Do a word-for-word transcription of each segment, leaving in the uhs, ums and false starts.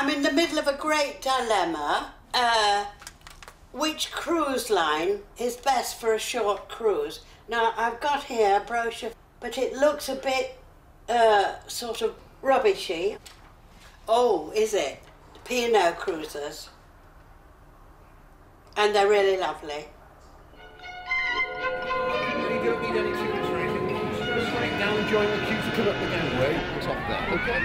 I'm in the middle of a great dilemma. Uh, which cruise line is best for a short cruise? Now, I've got here a brochure, but it looks a bit uh, sort of rubbishy. Oh, is it? P and O cruises. And they're really lovely. You don't need any tickets or anything. Just go straight down and join the queue to come up the gangway. It's up there, okay?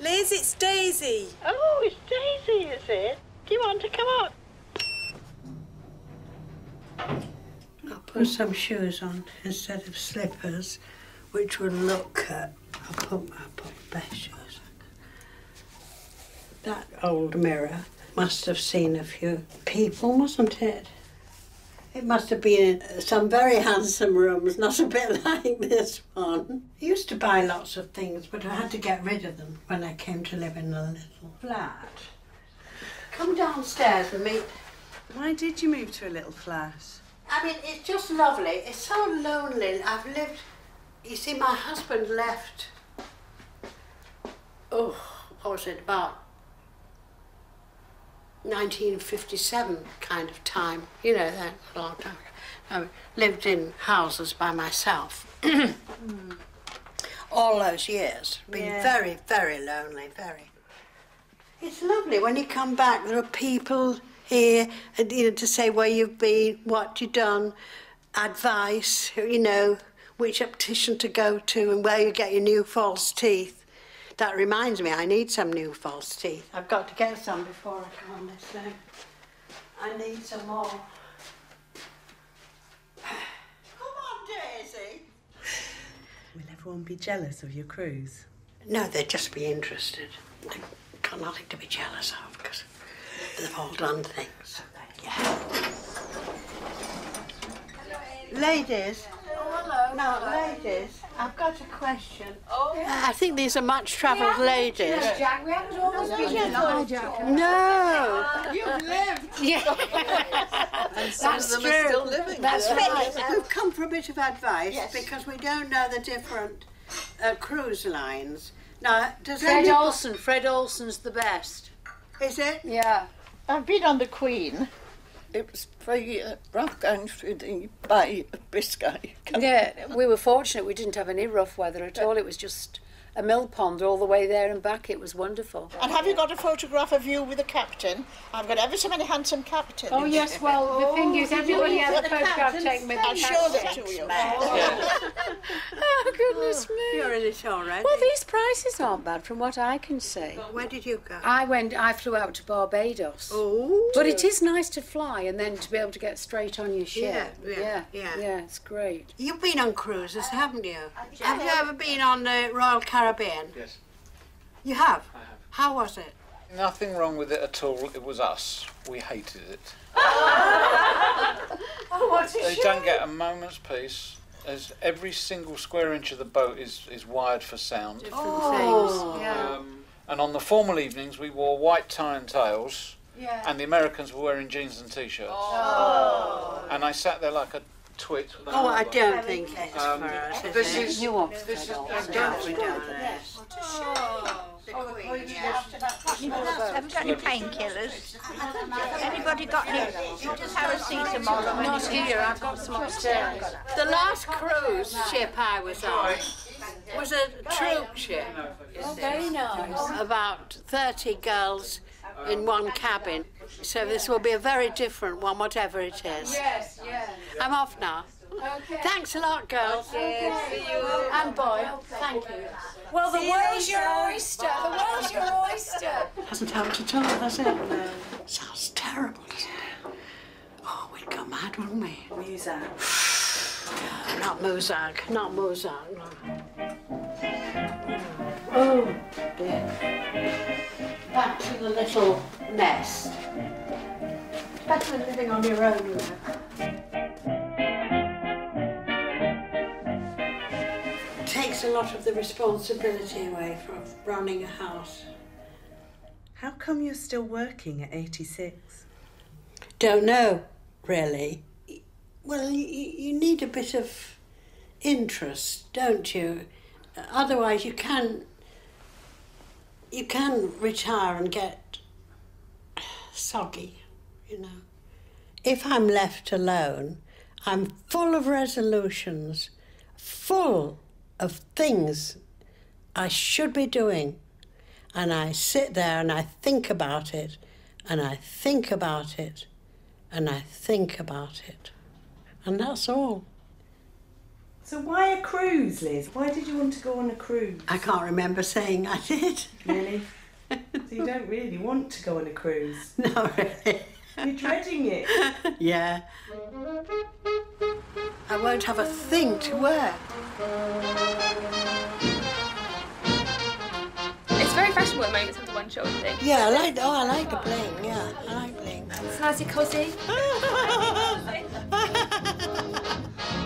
Liz, it's Daisy. Oh, it's Daisy, is it? Do you want to come up? I'll put some shoes on instead of slippers, which would look... Uh, I'll put my best shoes on. That old mirror must have seen a few people, mustn't it? It must have been some very handsome rooms, not a bit like this one. I used to buy lots of things, but I had to get rid of them when I came to live in a little flat. Come downstairs with me. Why did you move to a little flat? I mean, it's just lovely. It's so lonely. I've lived... You see, my husband left... Oh, what was it, about... nineteen fifty-seven kind of time, you know, that long time ago. I lived in houses by myself mm. all those years. Been yeah. very, very lonely, very. It's lovely when you come back. There are people here, and, you know, to say where you've been, what you've done, advice, you know, which optician to go to, and where you get your new false teeth. That reminds me, I need some new false teeth. I've got to get some before I come on this thing. I need some more. Come on, Daisy. Will everyone be jealous of your cruise? No, they'd just be interested. I've got nothing to be jealous of, because they've all done things. Yeah. Ladies. Oh, hello. Now, ladies. I've got a question. Oh. I think these are much-travelled ladies. Yes, Jack, we haven't always been in love, Jack. No. You've lived. Yeah. And some That's of them true. Are still living. That's right. We've come for a bit of advice yes. because we don't know the different uh, cruise lines. Now, does Fred anybody... Olsen. Fred Olsen's the best. Is it? Yeah. I've been on the Queen. It was very uh, rough going through the Bay of Biscay. Yeah, we were fortunate. We didn't have any rough weather at all. It was just a mill pond all the way there and back. It was wonderful. And have you got a photograph of you with a captain? I've got ever so many handsome captains. Oh, yes, well, the thing is, everybody has a photograph taken with a captain. I'll show that to you. Oh, goodness me. You're in it all right. Well, these prices aren't bad from what I can see. Well, where did you go? I went, I flew out to Barbados. Oh. But it is nice to fly and then to be able to get straight on your ship. Yeah, yeah, yeah. Yeah, yeah it's great. You've been on cruises, uh, haven't you? Uh, have you ever been on the Royal Caribbean? Yes. You have? I have. How was it? Nothing wrong with it at all. It was us. We hated it. Oh, what a shame. They don't get a moment's peace. As every single square inch of the boat is, is wired for sound. Different oh. things. Yeah. Um, and on the formal evenings, we wore white tie and tails, yeah. and the Americans were wearing jeans and T-shirts. Oh. And I sat there like a twit. Oh, I don't like. think that's um, for us. This is... Nuanced, this is... I don't think that's for us. Haven't got any painkillers? Anybody got any paracetamol? Not here, I've got some upstairs. The last cruise ship I was on was a troop ship. Oh, very nice. About thirty girls in one cabin. So this will be a very different one, whatever it is. Yes, yes. I'm off now. Okay. Thanks a lot, girls. Yes. Okay. Okay. And boy, thank you. Well, the world's your oyster. The world's your oyster. Hasn't helped at all, has it? Sounds terrible, doesn't it? Oh, we'd come mad, wasn't he? Muzak. Not Muzak. Not Muzak, no. Oh, dear. Back to the little nest. It's better than living on your own now. It takes a lot of the responsibility away from running a house. How come you're still working at eighty-six? Don't know, really. Well, you, you need a bit of interest, don't you? Otherwise, you can you can retire and get soggy, you know. If I'm left alone, I'm full of resolutions, full of things I should be doing. And I sit there and I think about it, and I think about it, and I think about it. And that's all. So why a cruise, Liz? Why did you want to go on a cruise? I can't remember saying I did. Really? So you don't really want to go on a cruise? No, really. You're dreading it. Yeah. I won't have a thing to wear. Very fashionable at the moment, the one shoulder thing. Yeah, I like. Oh, I like the bling. Yeah, I like bling. Snazzy cosy.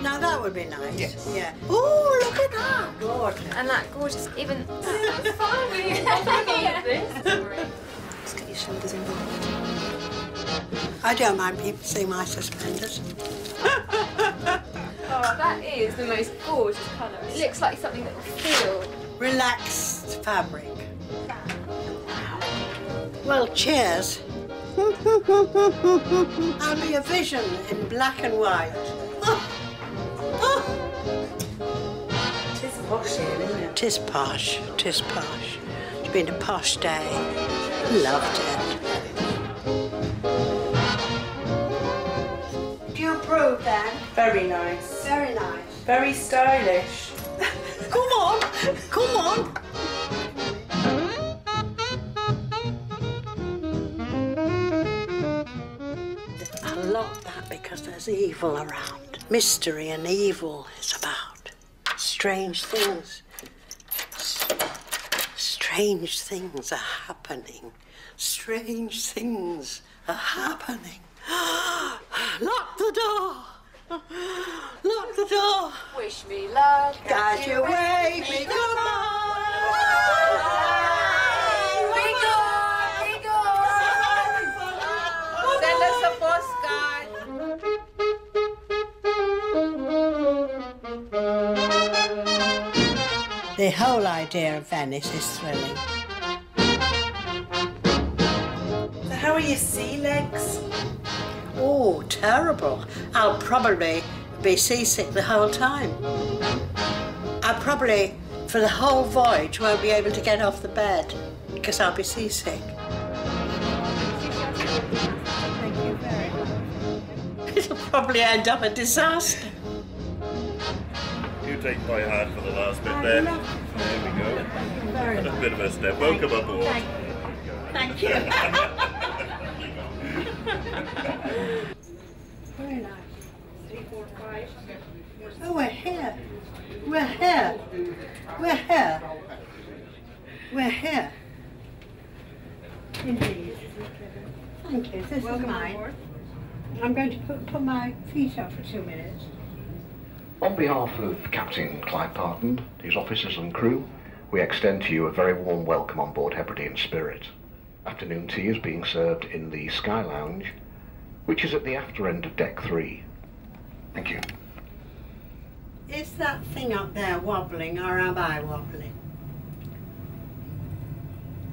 Now that would be nice. Yes. Yeah. Oh, look at that. Gorgeous. And that gorgeous. Even. It's fine with you. Yeah. Just get your shoulders involved. I don't mind people seeing my suspenders. Oh, that is the most gorgeous colour. It looks like something that will feel relaxed fabric. Well, cheers. I'll be a vision in black and white. Tis posh here, isn't it? Tis posh, tis posh. It's been a posh day. Loved it. Do you approve, then? Very nice. Very nice. Very stylish. Come on, come on. I love that because there's evil around. Mystery and evil is about. Strange things. S strange things are happening. Strange things are happening. Lock the door. Lock the door. Wish me luck. Guide your way. Be goodbye. The whole idea of Venice is thrilling. So how are your sea legs? Oh, terrible. I'll probably be seasick the whole time. I probably, for the whole voyage, won't be able to get off the bed because I'll be seasick. Thank you very much. It'll probably end up a disaster. Take my hand for the last bit there. There we go. And a bit of a step. Welcome aboard. Thank you. Very nice. Three, four, five. Oh, we're here. We're here. We're here. We're here. Indeed. Thank you. This Welcome is mine. Aboard. I'm going to put, put my feet up for two minutes. On behalf of Captain Clive Parton, his officers and crew, we extend to you a very warm welcome on board Hebridean Spirit. Afternoon tea is being served in the Sky Lounge, which is at the after end of Deck three. Thank you. Is that thing up there wobbling, or am I wobbling?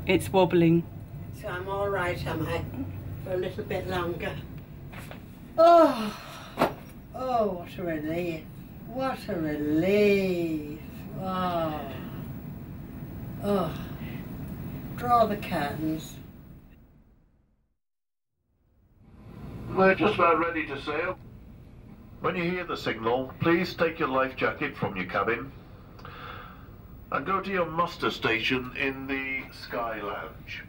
It's wobbling. So I'm all right, am I? For a little bit longer. Oh, oh, what a relief. What a relief. Oh. Oh. Draw the curtains. We're just about ready to sail. When you hear the signal, please take your life jacket from your cabin and go to your muster station in the Sky Lounge.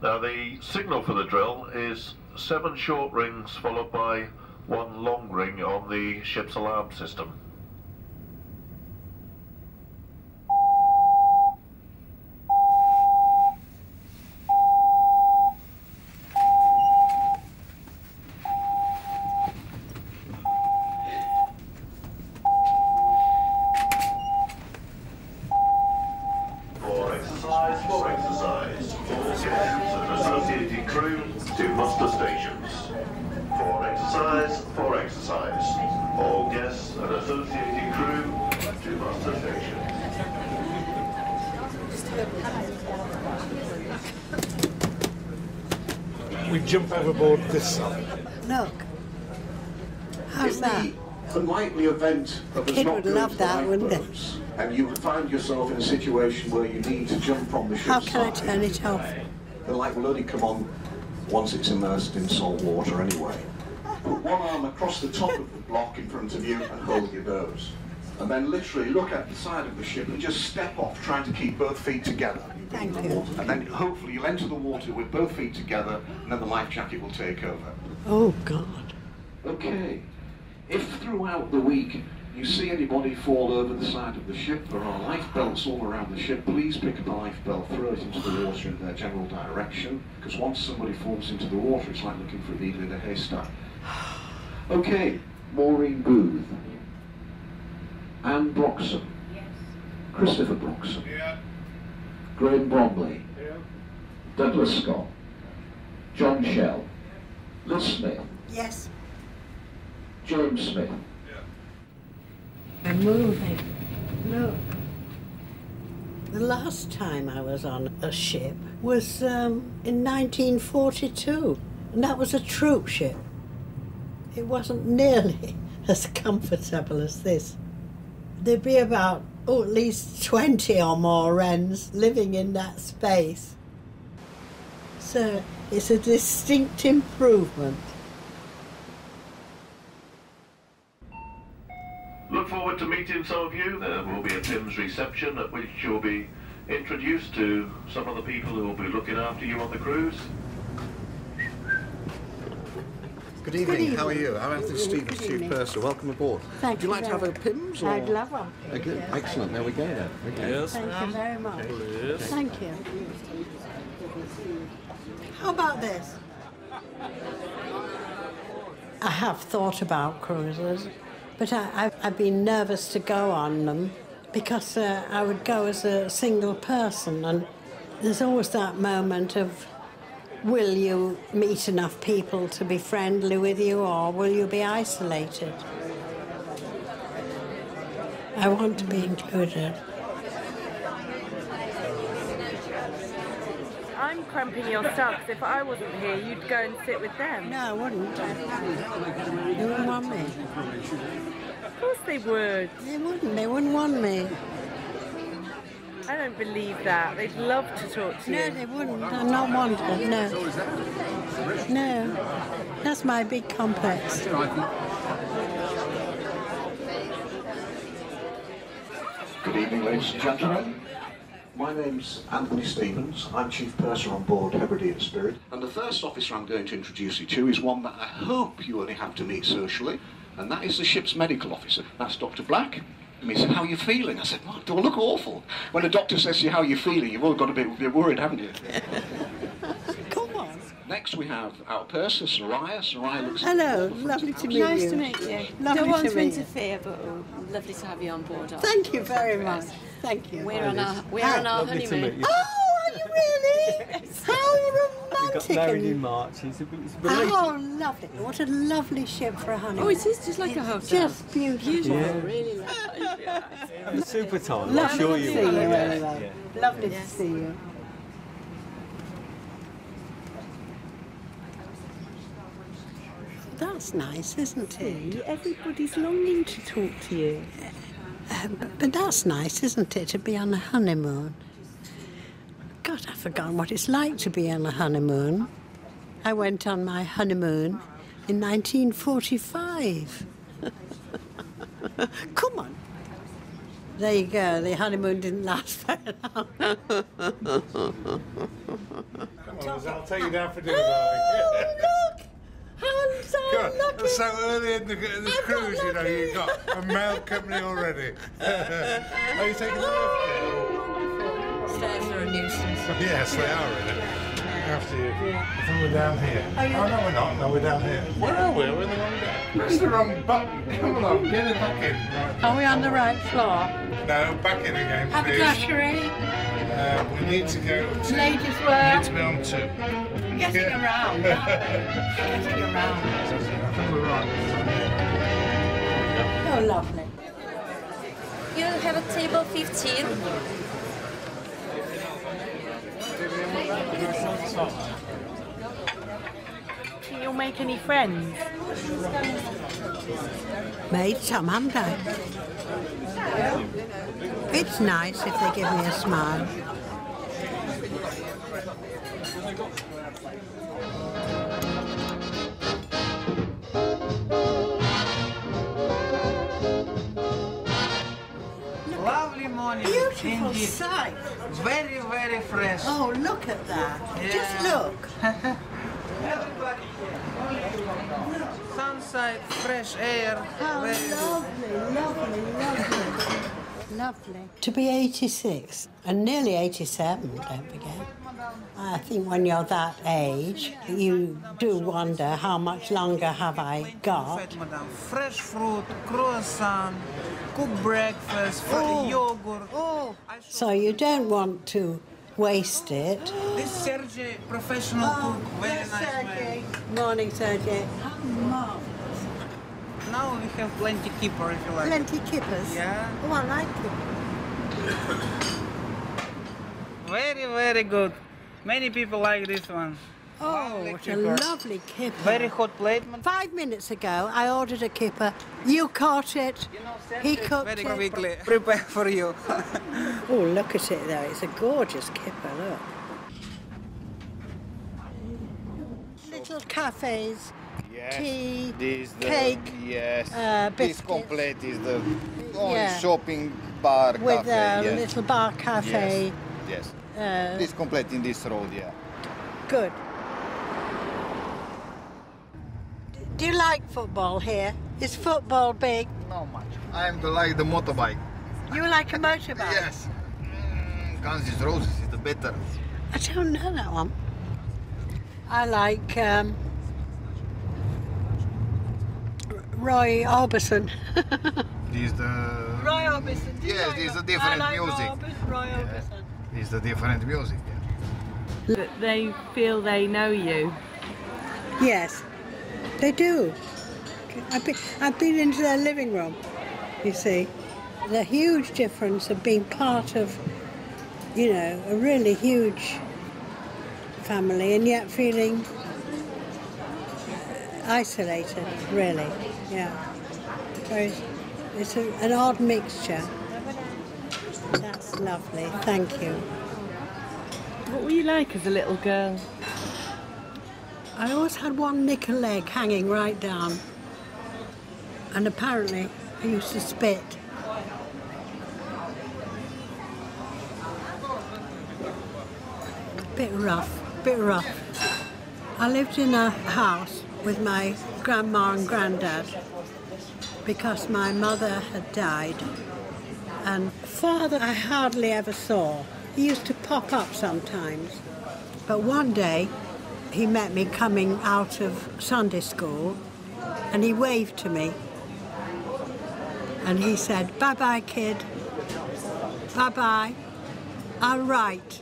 Now, the signal for the drill is seven short rings followed by one long ring on the ship's alarm system. Overboard this side. Look. How's that? The unlikely event that was not good for lifeboats, and you find yourself in a situation where you need to jump on the ship's side. How can I turn it off? The light will only come on once it's immersed in salt water anyway. Put one arm across the top of the block in front of you and hold your nose. And then literally look at the side of the ship and just step off, trying to keep both feet together. Thank you. And then hopefully you'll enter the water with both feet together, and then the life jacket will take over. Oh, God. Okay. If throughout the week you see anybody fall over the side of the ship, there are life belts all around the ship. Please pick up a life belt, throw it into the water in their general direction, because once somebody falls into the water, it's like looking for a needle in a haystack. Okay, Maureen Booth. Anne Broxson. Yes. Christopher Broxson. Yeah. Graham Bromley. Yeah. Douglas Scott. John Shell. Yeah. Liz Smith. Yes. James Smith. Yeah. I'm moving. Look. The last time I was on a ship was um, in nineteen forty-two, and that was a troop ship. It wasn't nearly as comfortable as this. There'd be about, oh, at least twenty or more wrens living in that space. So it's a distinct improvement. Look forward to meeting some of you. There will be a P I M's reception at which you'll be introduced to some of the people who will be looking after you on the cruise. Good evening. Good evening, how are you? I'm Anthony Stevens, Chief Purser. Welcome aboard. Thank Would you, you like to have a P I M's? Or? I'd love one. Oh, good. Yes. Excellent, there we go then. Okay. Yes. Thank you very much. Yes. Thank you. How about this? I have thought about cruises, but I, I've, I've been nervous to go on them because uh, I would go as a single person, and there's always that moment of, will you meet enough people to be friendly with you, or will you be isolated? I want to be included. I'm cramping your socks. If I wasn't here, you'd go and sit with them. No, I wouldn't. They wouldn't want me. Of course they would. They wouldn't. They wouldn't want me. I don't believe that. They'd love to talk to you. No, they wouldn't. I'm not wanted, no. No. That's my big complex. Good evening, ladies and gentlemen. My name's Anthony Stevens. I'm Chief Purser on board Hebridean Spirit. And the first officer I'm going to introduce you to is one that I hope you only have to meet socially, and that is the ship's medical officer. That's Doctor Black. He said, how are you feeling? I said, well, do I look awful? When a doctor says to you, how are you feeling, you've all got a bit, bit worried, haven't you? Come on. Next we have our purser, Soraya. Soraya looks... Hello, lovely to meet you. Nice to meet you. Lovely Don't want to, to interfere, but lovely to have you on board. Thank you very much. Thank you. We're on our, we're on our honeymoon. Oh, are you really? How romantic. We got married in March. It's a, it's oh, lovely. What a lovely ship for a honeymoon. Oh, it is just like it's a hotel. Just beautiful. beautiful. Yeah. Really lovely. It's super time. Lovely sure to you see you. Anyway. Yeah. Yeah. Lovely yeah. to see you. That's nice, isn't it? Everybody's longing to talk to you. Uh, but, but that's nice, isn't it, to be on a honeymoon? God, I've forgotten what it's like to be on a honeymoon. I went on my honeymoon in nineteen forty-five. Come on. There you go, the honeymoon didn't last very long. Come on, I'll take you down for dinner, darling. Oh, look! How I'm lucky. So early in the, in the cruise, you know, you've got a male company already. Are you taking the lift? Stairs are a nuisance. Yes, they are, really. After you. Yeah. I think we're down here. Oh, oh no, we're not. No, we're down here. Where are we? We're in the wrong bed. That's the wrong button. Come on, get it back in. Right. Are we on the right floor? No, back in again, please. Have a glassery. Uh, we need to go to... Ladies' work. We need to be on two. We're getting yeah. around, aren't we? We're getting around. I think we're right. Oh, lovely. You have a table fifteen. Can you make any friends? Made some, haven't I? It's nice if they give me a smile. Lovely morning. Beautiful sight. Very, very fresh. Oh, look at that. Yeah. Just look. Everybody here. Sunset, fresh air. How lovely, lovely, lovely. Lovely. To be eighty-six, and nearly eighty-seven, don't forget. I think when you're that age, you do wonder how much longer have I got. Fresh fruit, croissant, cooked breakfast, oh. yogurt. Oh. So you don't want to waste it. This Sergei, professional oh, cook, very nice Sergei. man. Morning, Sergei. How marvellous. Now we have plenty kipper, if you like. Plenty kippers? Yeah. Oh, I like it. Very, very good. Many people like this one. Oh, what a lovely kipper. Very hot plate. Five minutes ago, I ordered a kipper. You caught it. You know, he cooked very it. Very quickly. Prepare for you. Oh, look at it, though. It's a gorgeous kipper, look. Little cafes, yes. tea, this the, cake, yes. uh, biscuits. This complete is the only yeah. shopping bar With cafe. With a yes. little bar cafe. Yes. yes. Uh, this complete in this road, yeah. Good. Do you like football here? Is football big? Not much. I'm the, like the motorbike. You like a motorbike? Yes. Mm, Guns N' Roses is the better. I don't know that one. I like um, Roy Orbison. He's the... Roy Orbison. Yes, like there's a different like music. Robert, Roy yeah. Orbison. He's the different music. Yeah. But they feel they know you. Yes. They do. I've been, I've been into their living room, you see. The huge difference of being part of, you know, a really huge family and yet feeling isolated, really, yeah. Very, it's a, an odd mixture. That's lovely, thank you. What were you like as a little girl? I always had one nickel leg hanging right down, and apparently I used to spit. Bit rough, bit rough. I lived in a house with my grandma and granddad because my mother had died, and father I hardly ever saw. He used to pop up sometimes, but one day he met me coming out of Sunday school, and he waved to me. And he said, bye-bye, kid. Bye-bye. I'll write.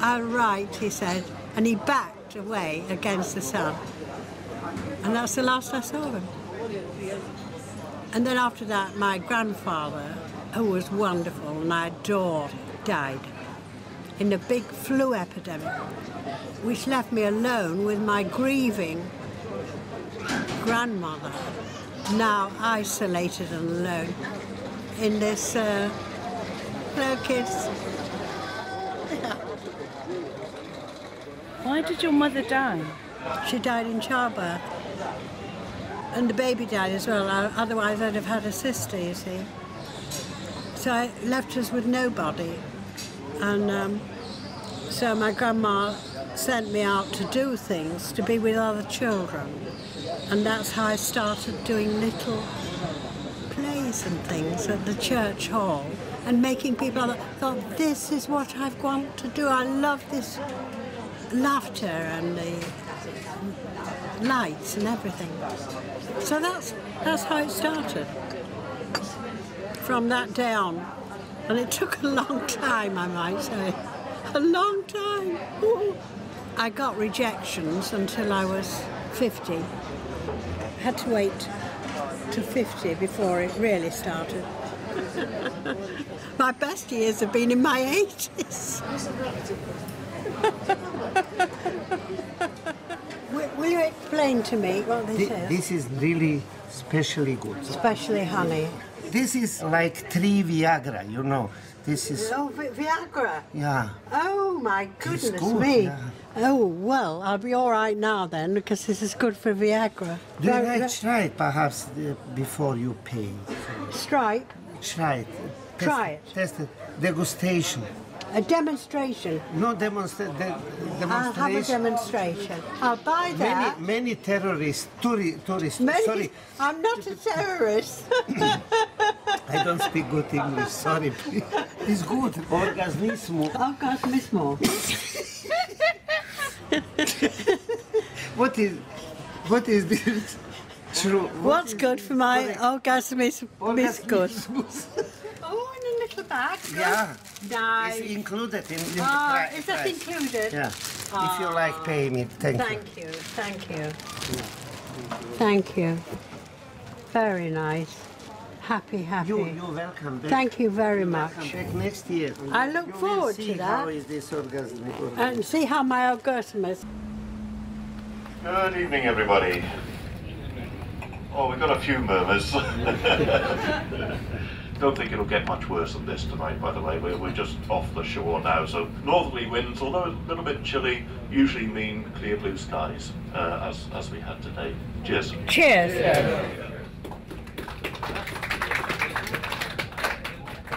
I'll write, he said. And he backed away against the sun. And that's the last I saw him. And then after that, my grandfather, who was wonderful and I adored, died in a big flu epidemic, which left me alone with my grieving grandmother, now isolated and alone in this, uh, hello kids. Why did your mother die? She died in childbirth, and the baby died as well, otherwise I'd have had a sister, you see. So I left us with nobody, and um, so my grandma sent me out to do things, to be with other children. And that's how I started doing little plays and things at the church hall and making people thought, this is what I want to do. I love this laughter and the lights and everything. So that's, that's how it started from that day on. And it took a long time, I might say. A long time. Ooh. I got rejections until I was fifty. Had to wait to fifty before it really started. My best years have been in my eighties. will, will you explain to me what this Th is? This is really specially good. Especially honey. This is like three Viagra, you know. This is... Oh, Vi Viagra? Yeah. Oh, my goodness good, me. Yeah. Oh, well, I'll be all right now, then, because this is good for Viagra. Do you like try perhaps, uh, before you pay? Stripe? Try it. Test, try it. Test it. Degustation. A demonstration? No, demonstra de demonstration. I'll have a demonstration. I'll buy that. Many, many terrorists, touri tourists, many, sorry. I'm not a terrorist. I don't speak good English, sorry. It's good. Orgasmismo. Orgasmismo. What is, what is this? True. What What's is good for my orgasm is good. Oh, in a little bag. Good. Yeah. Nice. It's included in, in the ah, price. Is that included? Yeah. Ah. If you like, pay me. Thank, thank you. you. Thank you. Thank you. Very nice. Happy, happy. You, you're welcome back. Thank you very you're much. Back next year. I look you forward to that. How is this orgasm? orgasm. And see how my orgasm is. Good evening, everybody. Oh, we've got a few murmurs. Don't think it'll get much worse than this tonight, by the way. We're, we're just off the shore now, so northerly winds, although a little bit chilly, usually mean clear blue skies, uh, as, as we had today. Cheers. Cheers. Yeah.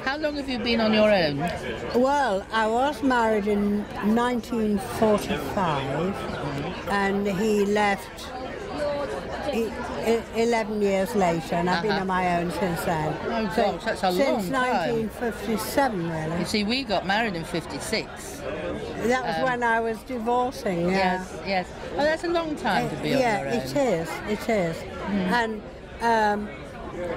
How long have you been on your own? Well, I was married in nineteen forty-five, and he left eleven years later, and I've been uh-huh. on my own since then. Oh, gosh, so, that's a long time. Since nineteen fifty-seven, really. You see, we got married in fifty-six. That was um, when I was divorcing, yeah. Yes, yes. Oh, that's a long time it, to be on yeah, your own. Yeah, it is, it is. Mm. And. Um,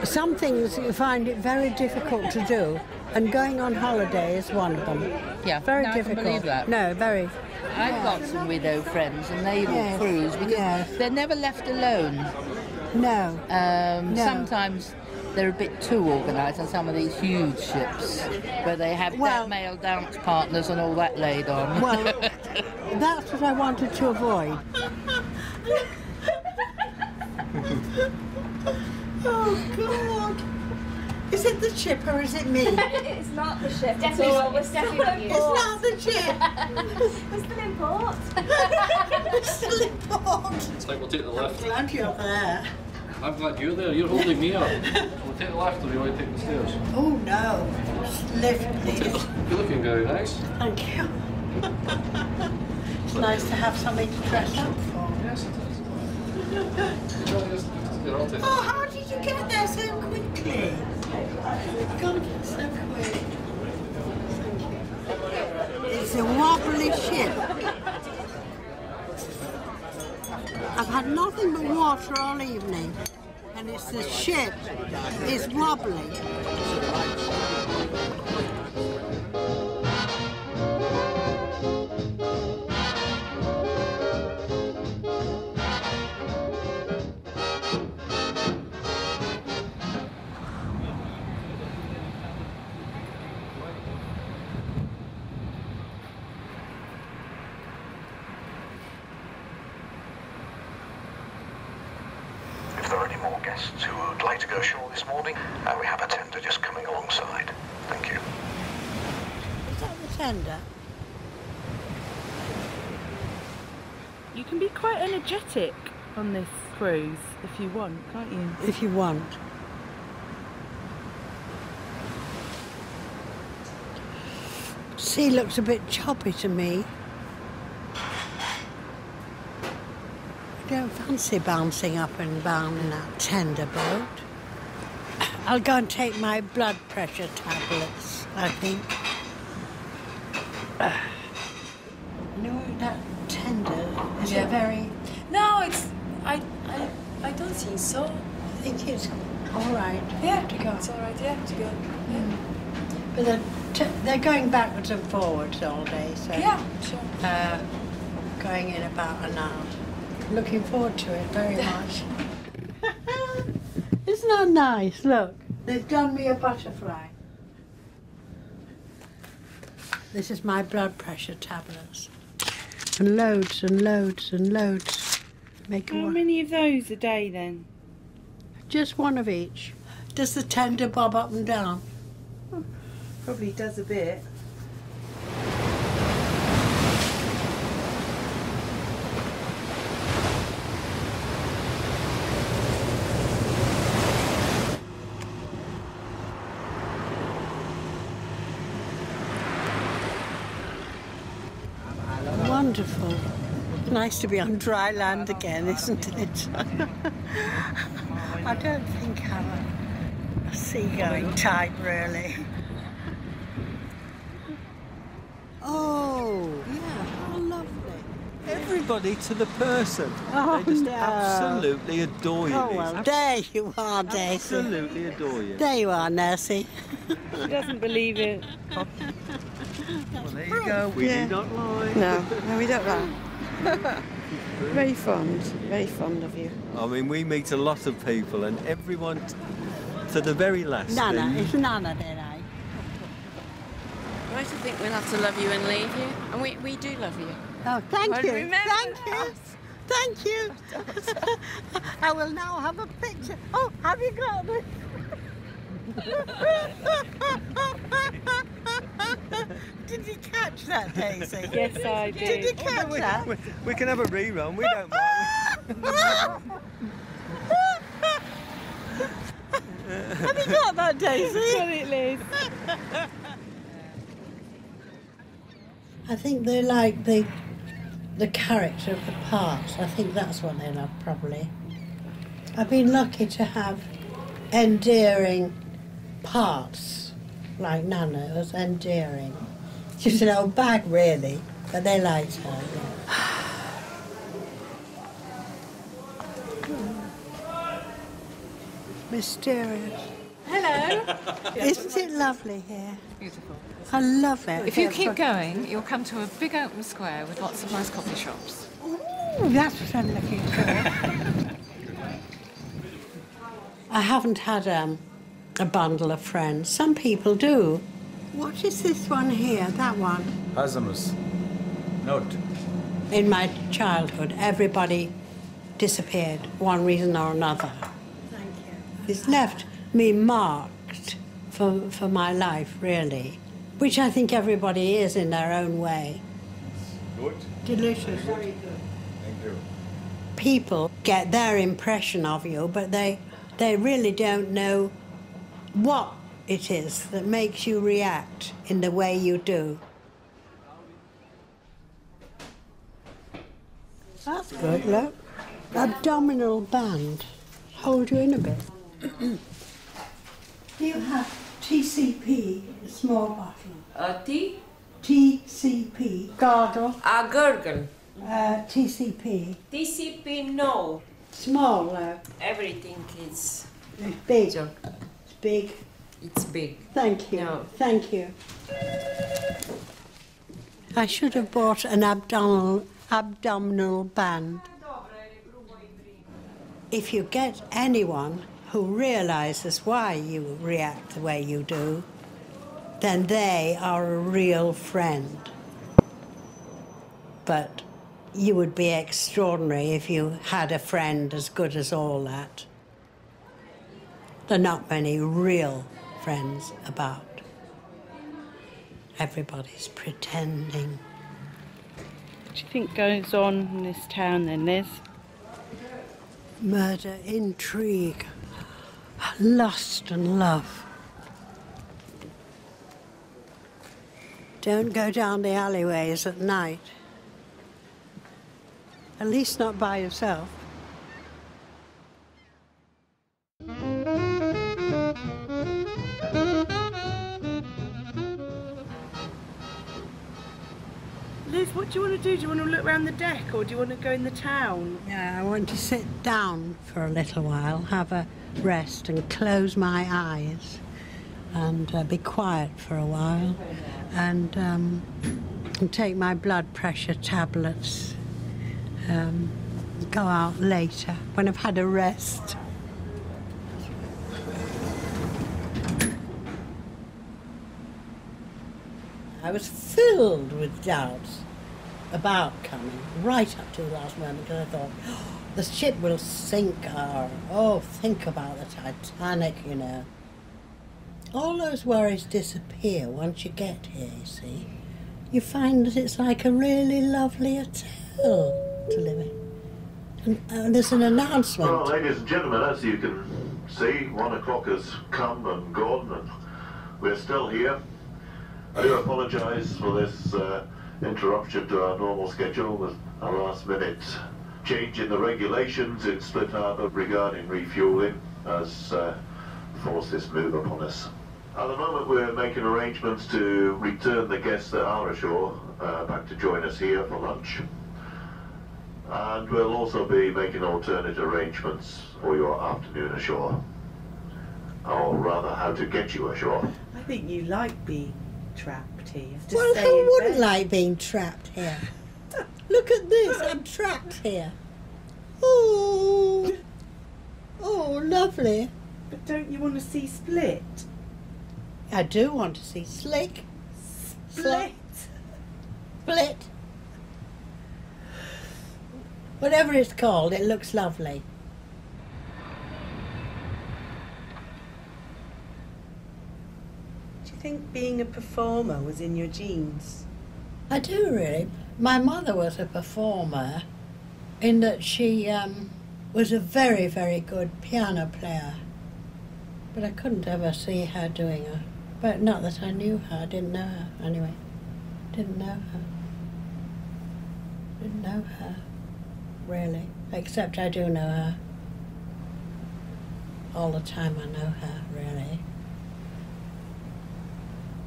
Some things you find it very difficult to do, and going on holiday is one of them. Yeah, very no, difficult. I can believe that. No, very. I've yeah. got some widow friends, and they all yes. cruise because yes. they're never left alone. No. Um, no. Sometimes they're a bit too organised on some of these huge ships, where they have well, male dance partners and all that laid on. Well, that's what I wanted to avoid. Oh, God. Is it the chip or is it me? It's not the ship. Definitely not. We're stepping on you. It's not the chip. We're still in port. We're still in port. It's like we'll take the left. I'm glad you're there. I'm glad you're there. You're holding me up. We'll take the left or you want to take the stairs? Oh, no. Lift, please. You're looking very nice. Thank you. It's nice to have something to dress up for. Yes, it is. Oh, how did you get there so quickly? You've got to get so quick. Thank you. It's a wobbly ship. I've had nothing but water all evening, and it's the ship is wobbly. Energetic on this cruise, if you want, can't you? If you want. Sea looks a bit choppy to me. I don't fancy bouncing up and down in that tender boat. I'll go and take my blood pressure tablets, I think. No, that tender is yeah. it very... No, it's... I, I, I don't think so. I think it's all right. Yeah, to go. It's all right, yeah, to go. Yeah. Mm. But they're, t they're going backwards and forwards all day, so... Yeah, sure. Uh, going in about an hour. Looking forward to it very much. Isn't that nice? Look, they've done me a butterfly. This is my blood pressure tablets. And loads and loads and loads. Make How many of those a day, then? Just one of each. Does the tender bob up and down? Probably does a bit. Wonderful. Nice to be on dry land again, isn't it? I don't think I'm a, a seagoing type, really. Oh, yeah, how lovely. Everybody to the person. Oh, they just no. absolutely adore you. Oh, well, there you are, Daisy. Absolutely adore you. There you are, Nursey. She doesn't believe it. Oh. Well, there you go. We yeah. do not lie. No, no, we don't lie. Very fond, very fond of you. I mean, we meet a lot of people, and everyone t to the very last. Nana, thing. It's Nana there. I used to think we'll have to love you and leave you, and we, we do love you. Oh, thank well, you. Remember thank us. you. Thank you. I will now have a picture. Oh, have you got this? Did you catch that, Daisy? Yes, I did. Did you catch oh, we, that? We, we can have a rerun. We don't mind. Have you got that, Daisy? Got it, Liz. I think they like the the character of the part. I think that's what they love, probably. I've been lucky to have endearing parts, like Nana was endearing. She's an old bag, really, but they liked her. Yeah. Mysterious. Hello. Isn't it lovely here? Beautiful. I love it. If you keep going, you'll come to a big open square with lots of nice coffee shops. Ooh, that's what I'm looking for. I haven't had um, a bundle of friends. Some people do. What is this one here, that one? Hazamus. Note. In my childhood, everybody disappeared, one reason or another. Thank you. It's left me marked for, for my life, really. Which I think everybody is in their own way. Good. Delicious. Very good. Thank you. People get their impression of you, but they, they really don't know what it is that makes you react in the way you do. That's good, look. Abdominal band. Hold you in a bit. You have T C P, a small bottle. A T? T C P. Gargle. A gurgle. Uh, T C P. T C P, no. Smaller. Everything is... It's big. Joke. It's big. It's big. Thank you. No. Thank you. I should have bought an abdominal, abdominal band. If you get anyone who realises why you react the way you do, then they are a real friend. But you would be extraordinary if you had a friend as good as all that. There are not many real friends about. Everybody's pretending. What do you think goes on in this town then, Liz? Murder, intrigue. Lust and love. Don't go down the alleyways at night. At least not by yourself. do you want to do? Do you want to look around the deck, or do you want to go in the town? No, I want to sit down for a little while, have a rest and close my eyes and uh, be quiet for a while and, um, and take my blood pressure tablets. Um, go out later when I've had a rest. I was filled with doubts about coming right up to the last moment because I thought, oh, the ship will sink, or, oh, think about the Titanic, you know. All those worries disappear once you get here, you see. You find that it's like a really lovely hotel to live in. And, and there's an announcement. Well, ladies and gentlemen, as you can see, one o'clock has come and gone, and we're still here. I do apologise for this uh, interruption to our normal schedule with a last-minute change in the regulations in Split Harbour regarding refuelling has uh, forced this move upon us. At the moment we're making arrangements to return the guests that are ashore uh, back to join us here for lunch. And we'll also be making alternate arrangements for your afternoon ashore. Or rather, how to get you ashore. I think you like being trapped here. Just well, who wouldn't like being trapped here? Look at this, I'm trapped here. Oh, oh, lovely. But don't you want to see Split? I do want to see Slick. Split. Split. Whatever it's called, it looks lovely. I think being a performer was in your genes? I do, really. My mother was a performer in that she um, was a very, very good piano player. But I couldn't ever see her doing her. But not that I knew her. I didn't know her, anyway. Didn't know her. Didn't know her, really. Except I do know her. All the time I know her, really.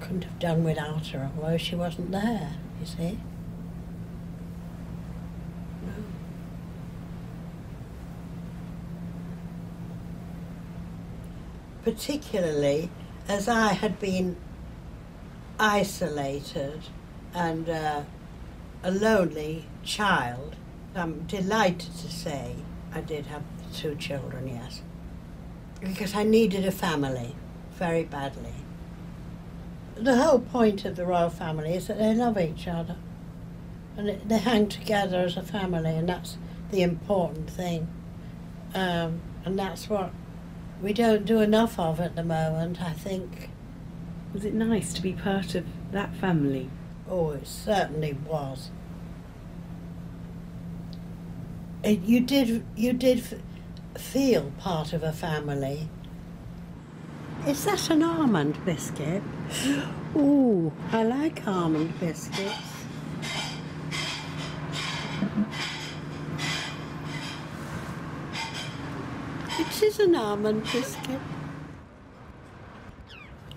Couldn't have done without her, although she wasn't there, you see. No. Particularly as I had been isolated and uh, a lonely child. I'm delighted to say I did have two children, yes, because I needed a family very badly. The whole point of the royal family is that they love each other and they hang together as a family, and that's the important thing. Um, and that's what we don't do enough of at the moment, I think. Was it nice to be part of that family? Oh, it certainly was. It, you did, you did f feel part of a family. Is that an almond biscuit? Ooh, I like almond biscuits. It is an almond biscuit.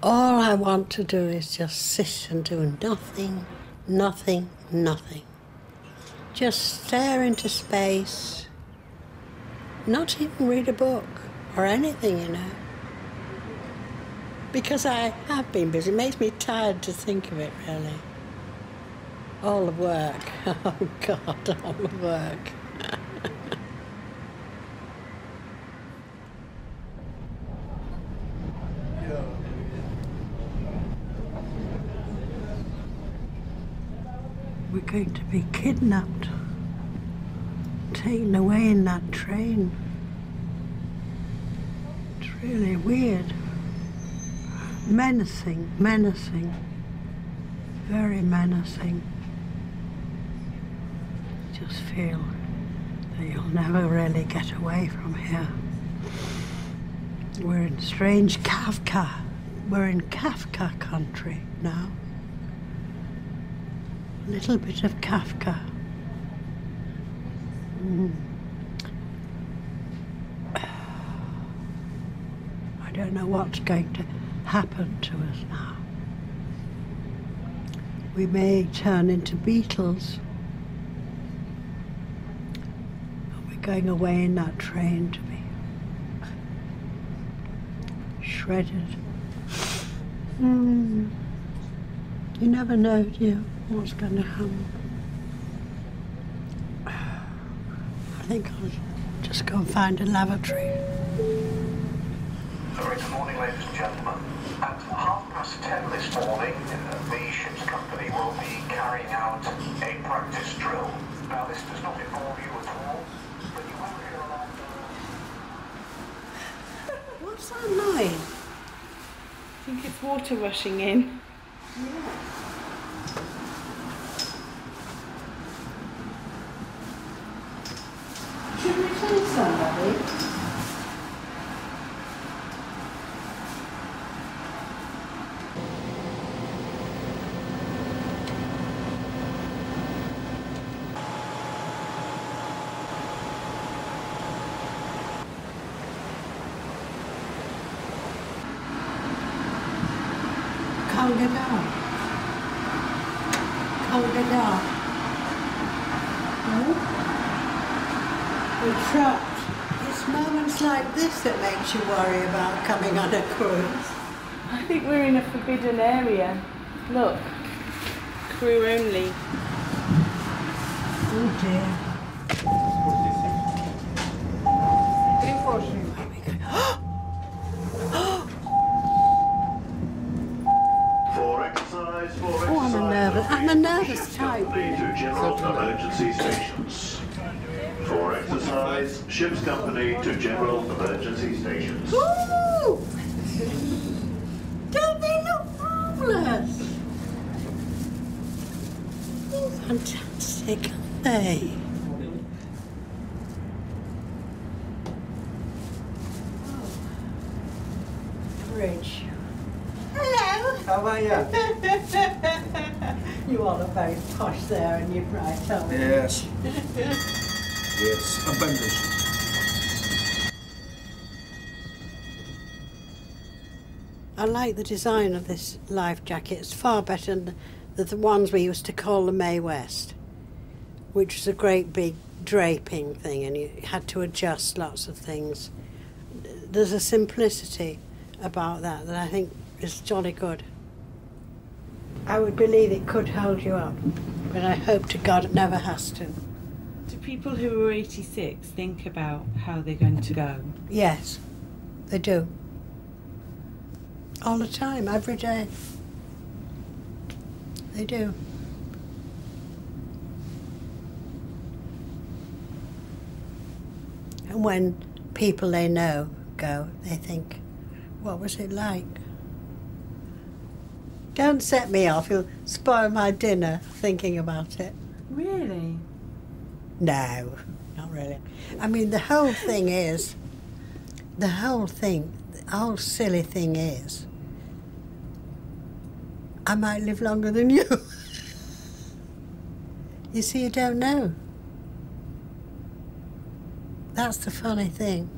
All I want to do is just sit and do nothing, nothing, nothing. Just stare into space. Not even read a book or anything, you know. Because I have been busy. It makes me tired to think of it, really. All the work. Oh, God, all the work. We're going to be kidnapped, taken away in that train. It's really weird. Menacing, menacing, very menacing. Just feel that you'll never really get away from here. We're in strange Kafka. We're in Kafka country now. A little bit of Kafka. Mm. I don't know what's going to happened to us now. We may turn into beetles going away in that train to me. Shredded. Mm. You never know, do you, what's going to happen. I think I'll just go and find a lavatory. Sorry, good morning, ladies and gentlemen. At half past ten this morning, the ship's company will be carrying out a practice drill. Now, this does not involve you at all, but you will hear around. What's that noise? I think it's water rushing in. Yeah. You worry about coming on a cruise. I think we're in a forbidden area. Look, crew only. Oh dear. For exercise, for oh, I'm a nervous. I'm a nervous type. To general emergency stations. For exercise, ship's company to general emergency stations. Ooh! Don't they look fabulous? They're fantastic, aren't they? Bridge. Hello! How are you? You all are very posh there and you're bright, aren't you? Yes. Yes, a bandage. I like the design of this life jacket. It's far better than the, the ones we used to call the May West, which was a great big draping thing, and you had to adjust lots of things. There's a simplicity about that that I think is jolly good. I would believe it could hold you up, but I hope to God it never has to. People who are eighty-six think about how they're going to go. Yes, they do. All the time, every day. They do. And when people they know go, they think, what was it like? Don't set me off, you'll spoil my dinner thinking about it. Really? No, not really. I mean, the whole thing is, the whole thing, the whole silly thing is, I might live longer than you. You see, you don't know. That's the funny thing.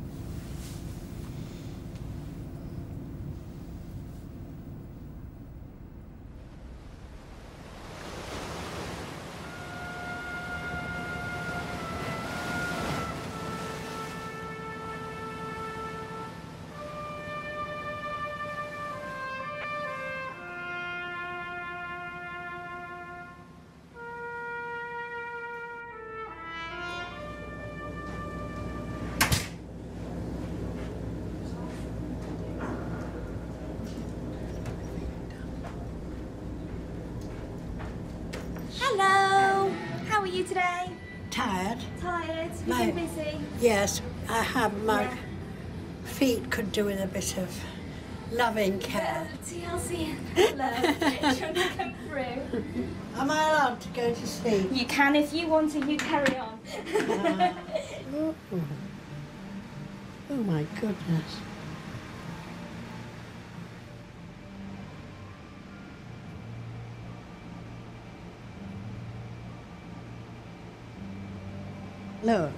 Yes, I have. My yeah. feet could do with a bit of loving care. T L C and love trying to come through. Am I allowed to go to sleep? You can if you want to. You carry on. uh, oh, oh my goodness. Look.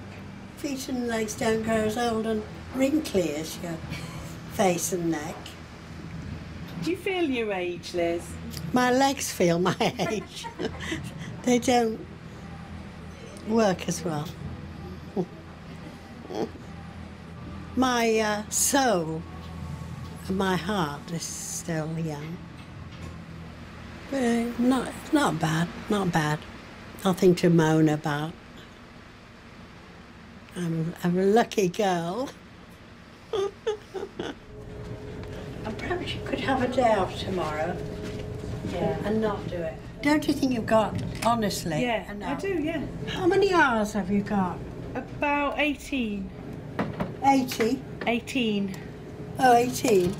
Feet and legs don't grow as old and wrinkly as your face and neck. Do you feel your age, Liz? My legs feel my age. They don't work as well. My uh, soul and my heart is still young. But uh, not, not bad, not bad. Nothing to moan about. I'm, I'm a lucky girl. I perhaps you could have a day off tomorrow. Yeah. And not do it. Don't you think you've got, honestly? Yeah, enough? I do, yeah. How many hours have you got? About eighteen. eighty? eighteen. Oh, eighteen.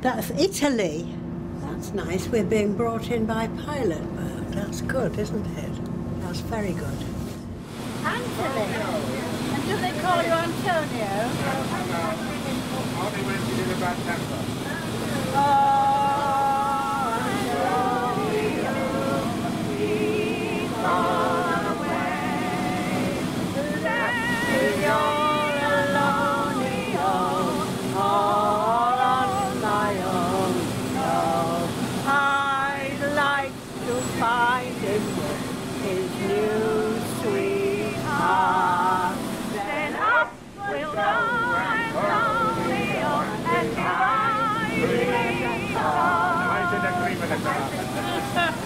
That's Italy. That's nice. We're being brought in by Pilot Bird. That's good, isn't it? That's very good. Anthony. And do they call you Antonio? Only when you did about that. Oh,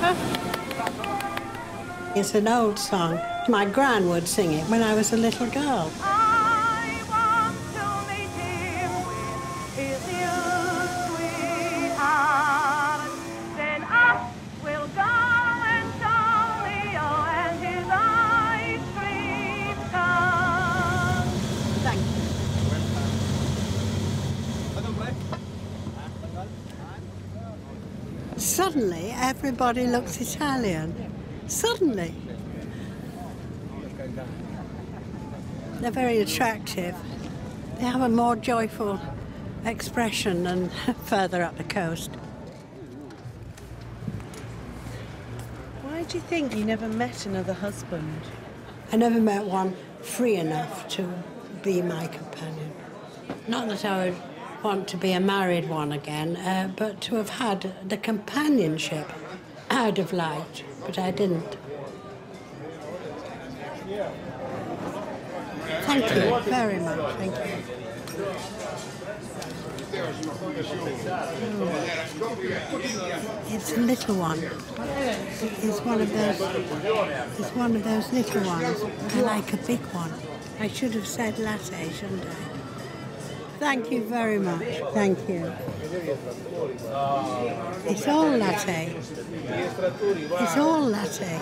Antonio, it's an old song. My gran would sing it when I was a little girl. I want to meet him with his new sweetheart. Then up will go Antonio and his ice cream cone. Thank you. Suddenly, everybody looks Italian. Suddenly. They're very attractive. They have a more joyful expression than further up the coast. Why do you think you never met another husband? I never met one free enough to be my companion. Not that I would want to be a married one again, uh, but to have had the companionship I'd have liked. But I didn't. Thank you very much. Thank you. It's a little one. It's one of those. It's one of those little ones. I like a big one. I should have said latte, shouldn't I? Thank you very much. Thank you. It's all latte. It's all latte.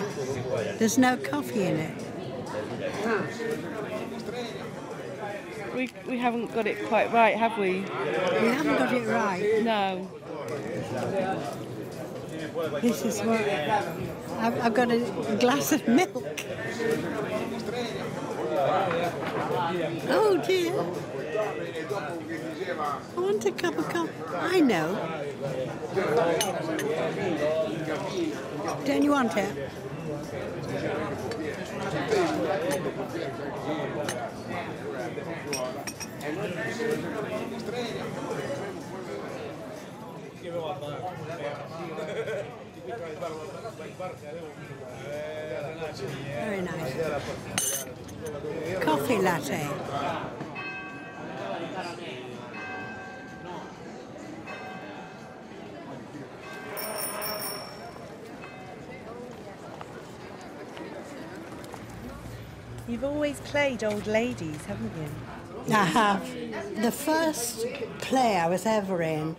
There's no coffee in it. We, we haven't got it quite right, have we? We haven't got it right. No. This is what... I've, I've got a glass of milk. Oh, dear. I want a cup of coffee. I know. Don't you want it? Very nice. Coffee latte. You've always played old ladies, haven't you? I have. The first play I was ever in,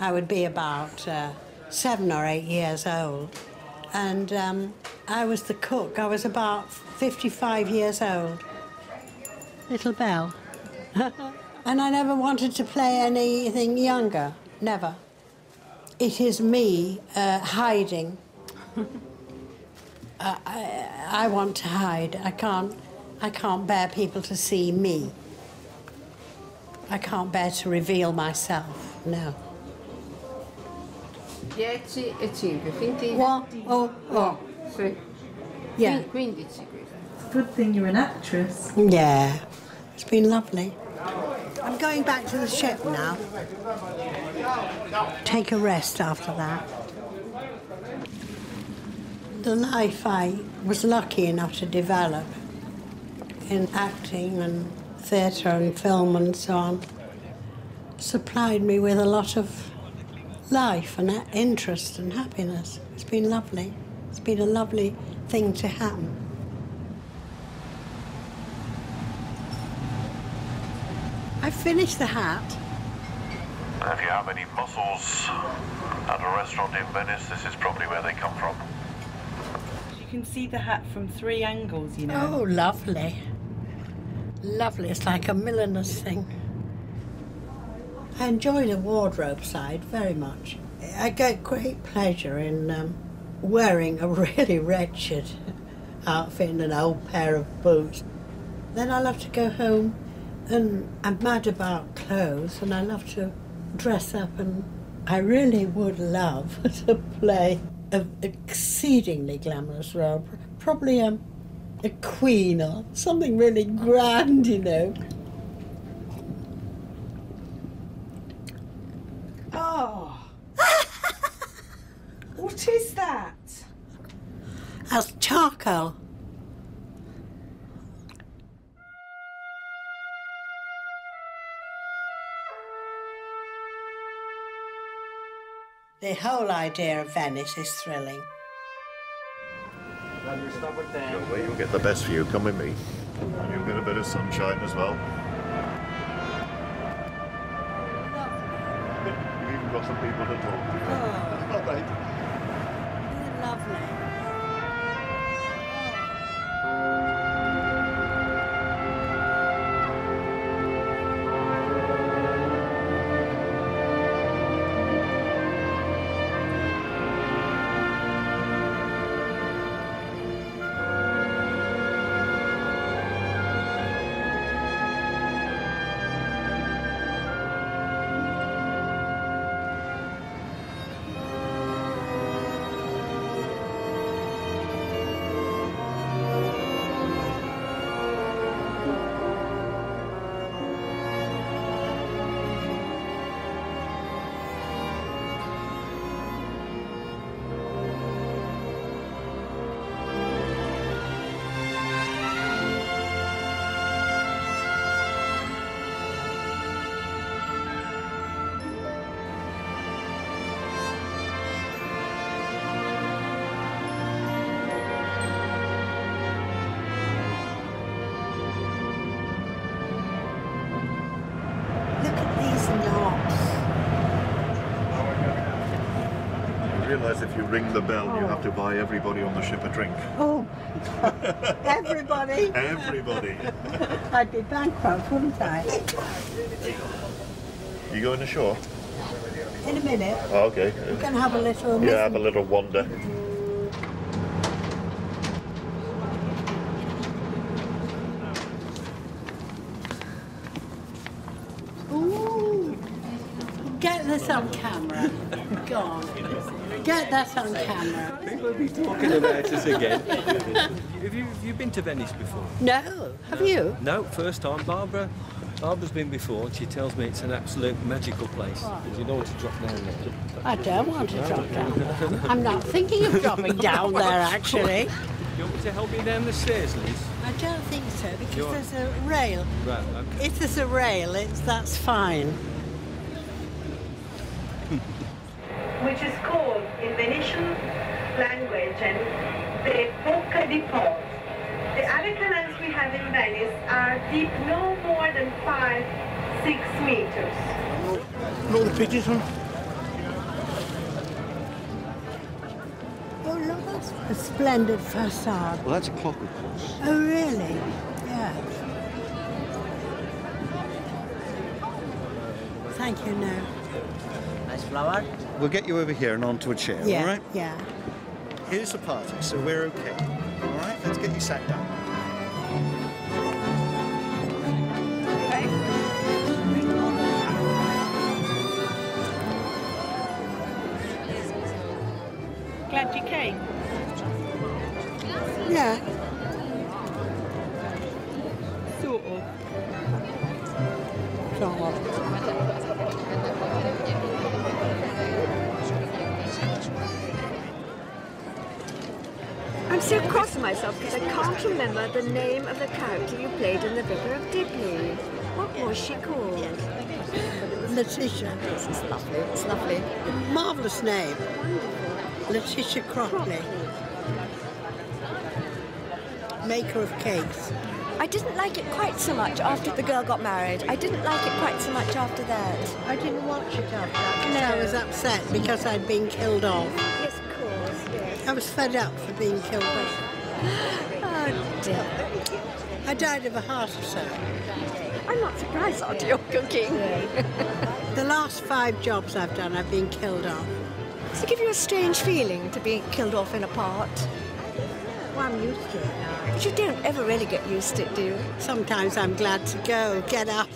I would be about uh, seven or eight years old. And um, I was the cook. I was about fifty-five years old. Little Belle. And I never wanted to play anything younger. Never. It is me uh, hiding. I, I, I want to hide. I can't, I can't bear people to see me. I can't bear to reveal myself, no. dieci e cinque, finti oh, oh, oh. Sì. Yeah. quindici. Good thing you're an actress. Yeah, it's been lovely. I'm going back to the ship now. Take a rest after that. The life I was lucky enough to develop in acting and theatre and film and so on supplied me with a lot of life and interest and happiness. It's been lovely. It's been a lovely thing to happen. I finished the hat. If you have any mussels at a restaurant in Venice, this is probably where they come from. You can see the hat from three angles, you know. Oh, lovely. Lovely. It's like a milliner's thing. I enjoy the wardrobe side very much. I get great pleasure in um, wearing a really wretched outfit and an old pair of boots. Then I love to go home, and I'm mad about clothes, and I love to dress up, and I really would love to play an exceedingly glamorous role, probably um, a queen or something really grand, you know. Oh! What is that? That's charcoal. The whole idea of Venice is thrilling. Have your stomach down. Where you'll get the best view. Come with me. And you'll get a bit of sunshine as well. You've even got some people to talk to. Oh. All right. Lovely. If you ring the bell, oh. you have to buy everybody on the ship a drink. Oh, everybody! Everybody! I'd be bankrupt, wouldn't I? You going ashore? In a minute. Oh, okay. We're going to have a little... Yeah, have a little wander. Ooh! Get this on camera. Gone. Get that on camera. People will be talking about us again. Have you, have you been to Venice before? No. Have no. you? No, first time. Barbara. Barbara's been before, and she tells me it's an absolute magical place. You don't want to drop down there. I don't want to drop down there. I'm not thinking of dropping down there, actually. Do you want me to help you down the stairs, Liz? I don't think so, because You're... there's a rail. Right, OK. If there's a rail, it's, that's fine. Which is called in Venetian language and the bocca di po. The other canals we have in Venice are deep no more than five, six meters. Look at the pictures, huh? Oh, look, that's a splendid facade. Well, that's a clock, of course. Oh, really? Yeah. Thank you, now. Nice flower. We'll get you over here and onto a chair, yeah, all right? Yeah, yeah. Here's the party, so we're okay. All right, let's get you sat down. Glad you came. Yeah. Sort of. Sort of. I'm so cross with myself because I can't remember the name of the character you played in The Vicar of Dibley. What was she called? Leticia. This is lovely. It's lovely. Marvellous name. Leticia Crockley, maker of cakes. I didn't like it quite so much after the girl got married. I didn't like it quite so much after that. I didn't watch it after that. No, I was upset because I'd been killed off. Yes, of course, yes. I was fed up for being killed off. Oh, dear. I died of a heart attack. I'm not surprised after your cooking. The last five jobs I've done, I've been killed off. Does it give you a strange feeling to be killed off in a part? Well, I'm used to it now. But you don't ever really get used to it, do you? Sometimes I'm glad to go. Get up.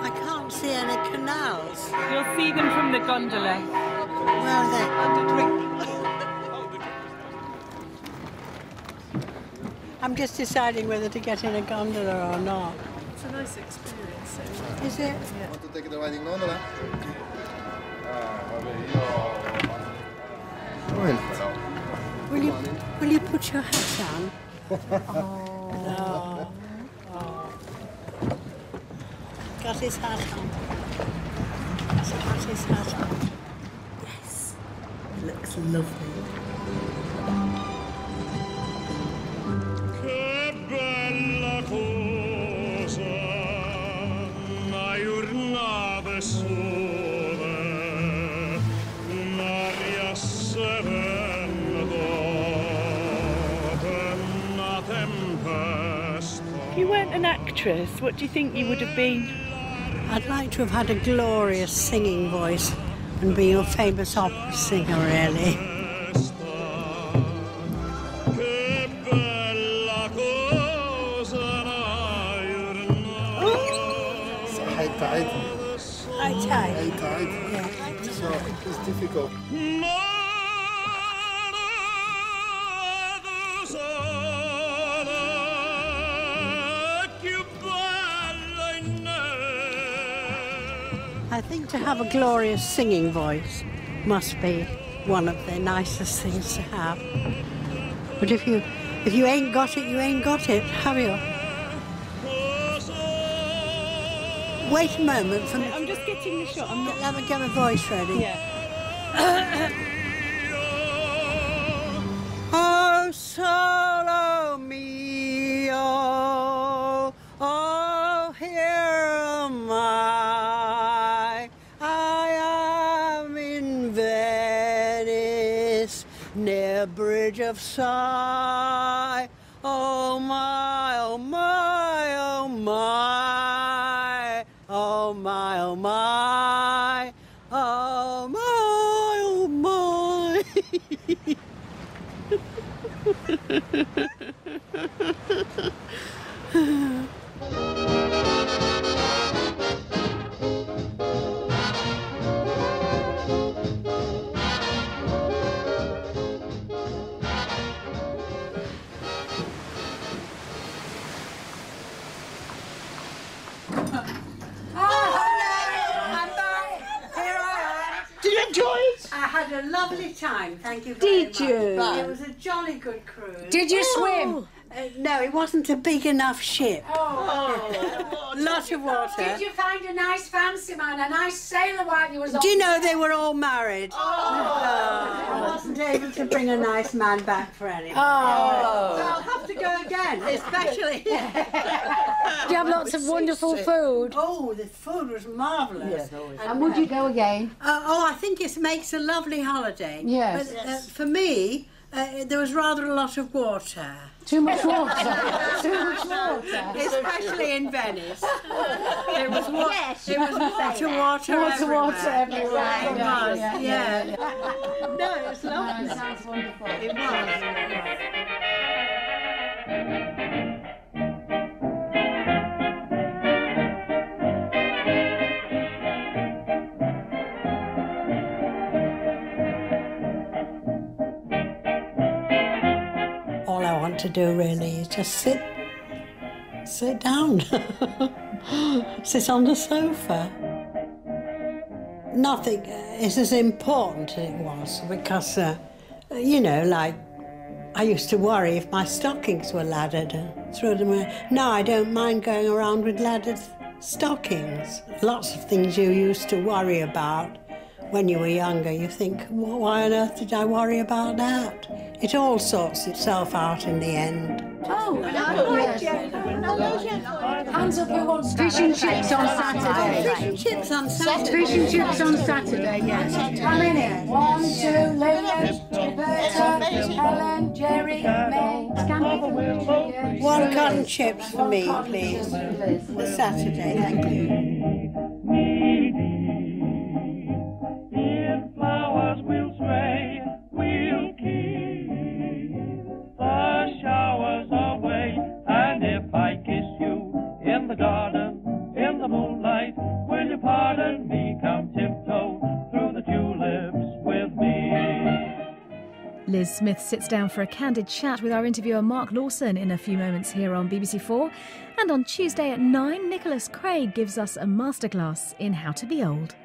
I can't see any canals. You'll see them from the gondola. I'm just deciding whether to get in a gondola or not. It's a nice experience. Anyway. Is it? Yeah. Want to take the riding gondola? Right. Will you, will you put your hat on? Oh, no. Oh. Got his hat on. Got his hat on. Yes. It looks lovely. If you weren't an actress, what do you think you would have been? I'd like to have had a glorious singing voice and be a famous opera singer, really. It's difficult. I think to have a glorious singing voice must be one of the nicest things to have. But if you if you ain't got it, you ain't got it, have you? Wait a moment for me. I'm just getting the shot. I'm not having my voice ready. Yeah. Oh, solo mio, oh, here am I. I am in Venice, near Bridge of Sigh. Oh, my, oh, my, oh, my. Oh my, oh my, oh my, oh my. Had a lovely time, thank you very much. Did you? But it was a jolly good cruise. Did you oh. swim? Uh, no, it wasn't a big enough ship. Oh, lot of water. Did you find a nice fancy man, a nice sailor while you was on? Do you know there? They were all married? Oh. Oh. I wasn't able to bring a nice man back for anyone. Oh. So I'll have to go again, especially. Do you have lots of wonderful so food? Oh, the food was marvellous. Yes, and, and would you go again? Uh, oh, I think it makes a lovely holiday. Yes. But, uh, for me, Uh, there was rather a lot of water. Too much water. Too much water. Especially in Venice. It was, wa yes, it was water, water, water everywhere. Water everywhere. Yes, yeah, it was, yeah. yeah, yeah. yeah. No, it was lovely. No, it sounds wonderful. It was. To do really, just sit, sit down, sit on the sofa. Nothing is as important as it was because, uh, you know, like I used to worry if my stockings were laddered and threw them away. Now I don't mind going around with laddered stockings. Lots of things you used to worry about when you were younger, you think, well, why on earth did I worry about that? It all sorts itself out in the end. Oh, hello, hello, gentlemen. Hello, gentlemen. Hands up who wants fish and chips on Saturday. Fish and chips on Saturday. Fish and chips on Saturday, yes. How many? One, two, Lillian, Roberta, Helen, Jerry, May. One cotton chips for me, please. For Saturday, thank you. Flowers will sway, we'll keep the showers away. And if I kiss you in the garden, in the moonlight, will you pardon me? Come tiptoe through the tulips with me. Liz Smith sits down for a candid chat with our interviewer Mark Lawson in a few moments here on B B C Four. And on Tuesday at nine, Nicholas Craig gives us a masterclass in how to be old.